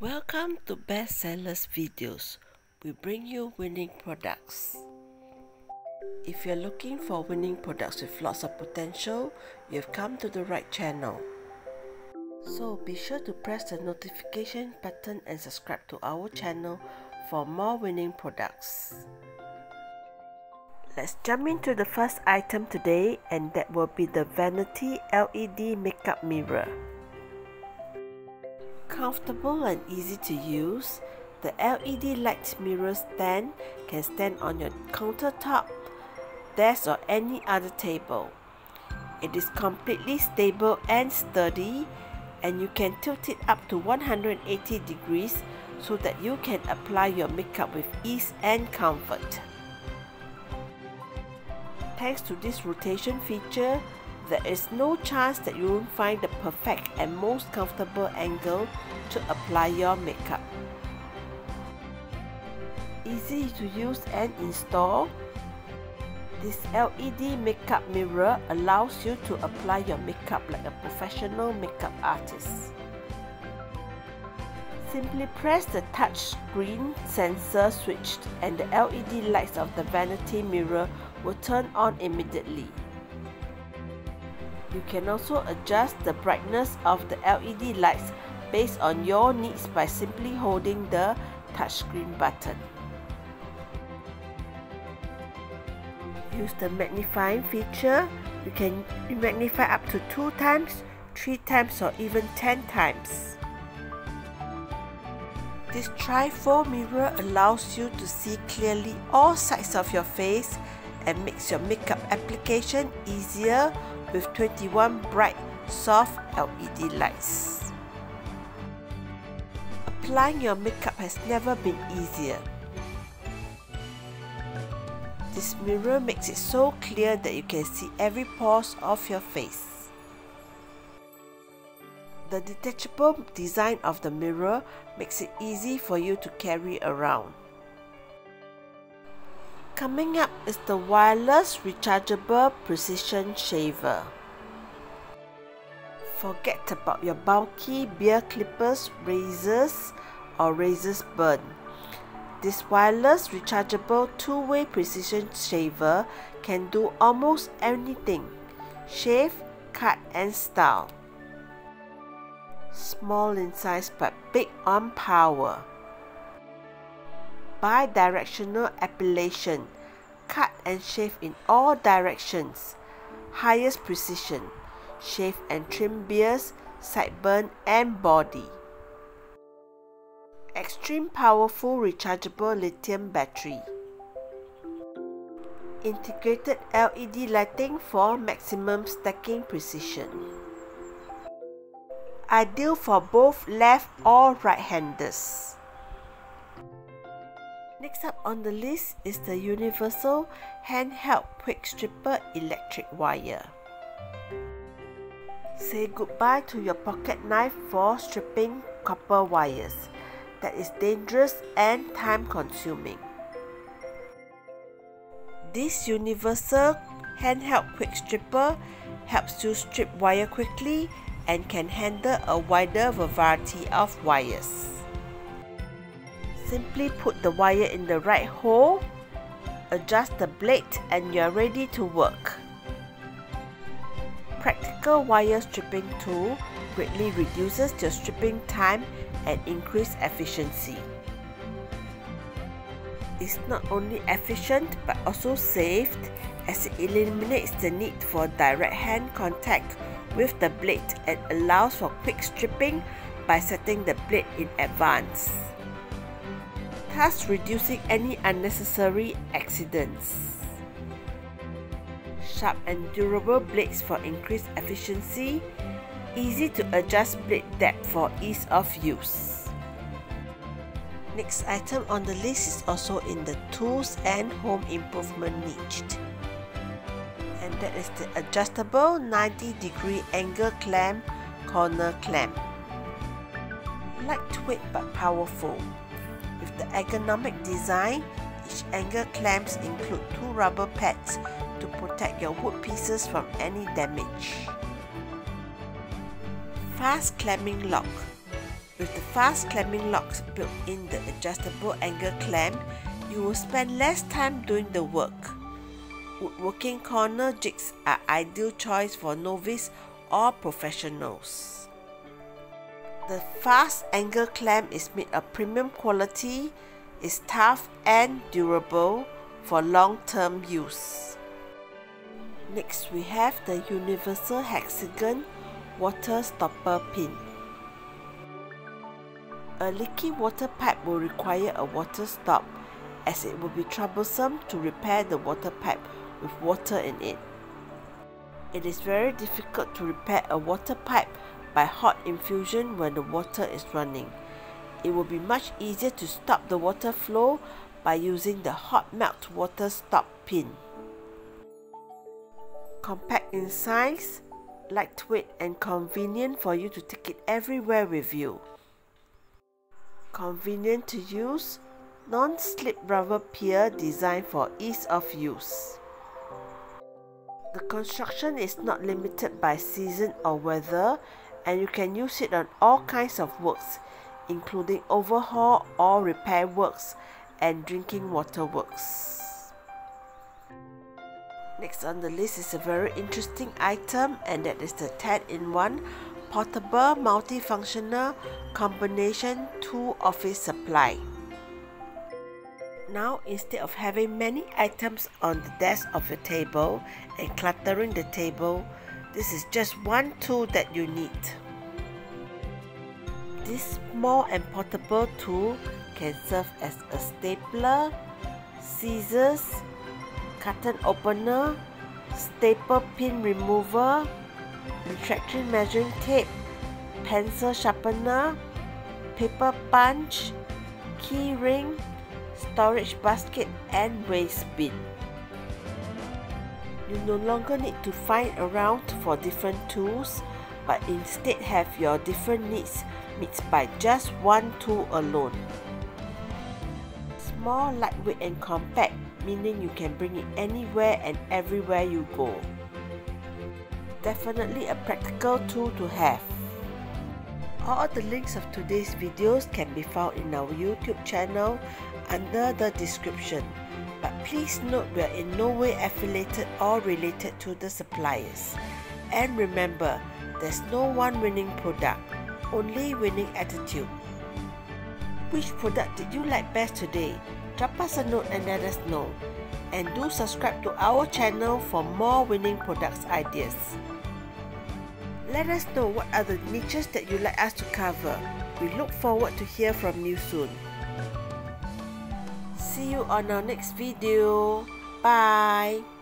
Welcome to Best Sellers Videos. We bring you winning products. If you're looking for winning products with lots of potential, you've come to the right channel. So be sure to press the notification button and subscribe to our channel for more winning products. Let's jump into the first item today, and that will be the Vanity LED Makeup Mirror. Comfortable and easy to use, the LED light mirror stand can stand on your countertop, desk or any other table. It is completely stable and sturdy, and you can tilt it up to 180 degrees so that you can apply your makeup with ease and comfort. Thanks to this rotation feature, there is no chance that you won't find the perfect and most comfortable angle to apply your makeup. Easy to use and install, this LED makeup mirror allows you to apply your makeup like a professional makeup artist. Simply press the touch screen sensor switch and the LED lights of the vanity mirror will turn on immediately. You can also adjust the brightness of the LED lights based on your needs by simply holding the touchscreen button. Use the magnifying feature. You can magnify up to 2 times, 3 times or even 10 times. This trifold mirror allows you to see clearly all sides of your face and makes your makeup application easier with 21 bright, soft LED lights. Applying your makeup has never been easier. This mirror makes it so clear that you can see every pore of your face. The detachable design of the mirror makes it easy for you to carry around. Coming up is the wireless rechargeable precision shaver. Forget about your bulky beard clippers, razors or razors burn. This wireless rechargeable two-way precision shaver can do almost anything: shave, cut and style. Small in size but big on power. Bi-directional appellation, cut and shave in all directions, highest precision, shave and trim beards, sideburn and body. Extreme powerful rechargeable lithium battery. Integrated LED lighting for maximum stacking precision. Ideal for both left or right-handers. Next up on the list is the universal handheld quick stripper electric wire. Say goodbye to your pocket knife for stripping copper wires. That is dangerous and time consuming. This universal handheld quick stripper helps you strip wire quickly and can handle a wider variety of wires. Simply put the wire in the right hole, adjust the blade and you are ready to work. Practical wire stripping tool greatly reduces your stripping time and increases efficiency. It's not only efficient but also saved, as it eliminates the need for direct hand contact with the blade and allows for quick stripping by setting the blade in advance, thus reducing any unnecessary accidents. Sharp and durable blades for increased efficiency. Easy to adjust blade depth for ease of use. Next item on the list is also in the tools and home improvement niche, and that is the adjustable 90-degree angle clamp, corner clamp. Lightweight but powerful. With the ergonomic design, each angle clamps include 2 rubber pads to protect your wood pieces from any damage. Fast clamping lock. With the fast clamping locks built in the adjustable angle clamp, you will spend less time doing the work. Woodworking corner jigs are ideal choice for novice or professionals. The fast angle clamp is made of premium quality, is tough and durable for long-term use. Next we have the Universal Hexagon Water Stopper Pin. A leaky water pipe will require a water stop, as it will be troublesome to repair the water pipe with water in it. It is very difficult to repair a water pipe by hot infusion when the water is running. It will be much easier to stop the water flow by using the hot melt water stop pin. Compact in size, lightweight and convenient for you to take it everywhere with you. Convenient to use, non-slip rubber pier designed for ease of use. The construction is not limited by season or weather, and you can use it on all kinds of works, including overhaul or repair works and drinking water works. Next on the list is a very interesting item, and that is the 10-in-1 Portable Multifunctional Combination Tool Office Supply. Now, instead of having many items on the desk of your table and cluttering the table, this is just one tool that you need. This small and portable tool can serve as a stapler, scissors, carton opener, staple pin remover, retraction measuring tape, pencil sharpener, paper punch, key ring, storage basket and waste bin. You no longer need to find around for different tools, but instead have your different needs mixed by just one tool alone. Small, lightweight and compact, meaning you can bring it anywhere and everywhere you go. Definitely a practical tool to have. All the links of today's videos can be found in our YouTube channel under the description, but please note we are in no way affiliated or related to the suppliers. And remember, there's no one winning product, only winning attitude. Which product did you like best today? Drop us a note and let us know. And do subscribe to our channel for more winning products ideas. Let us know what are the niches that you like us to cover. We look forward to hear from you soon. See you on our next video. Bye.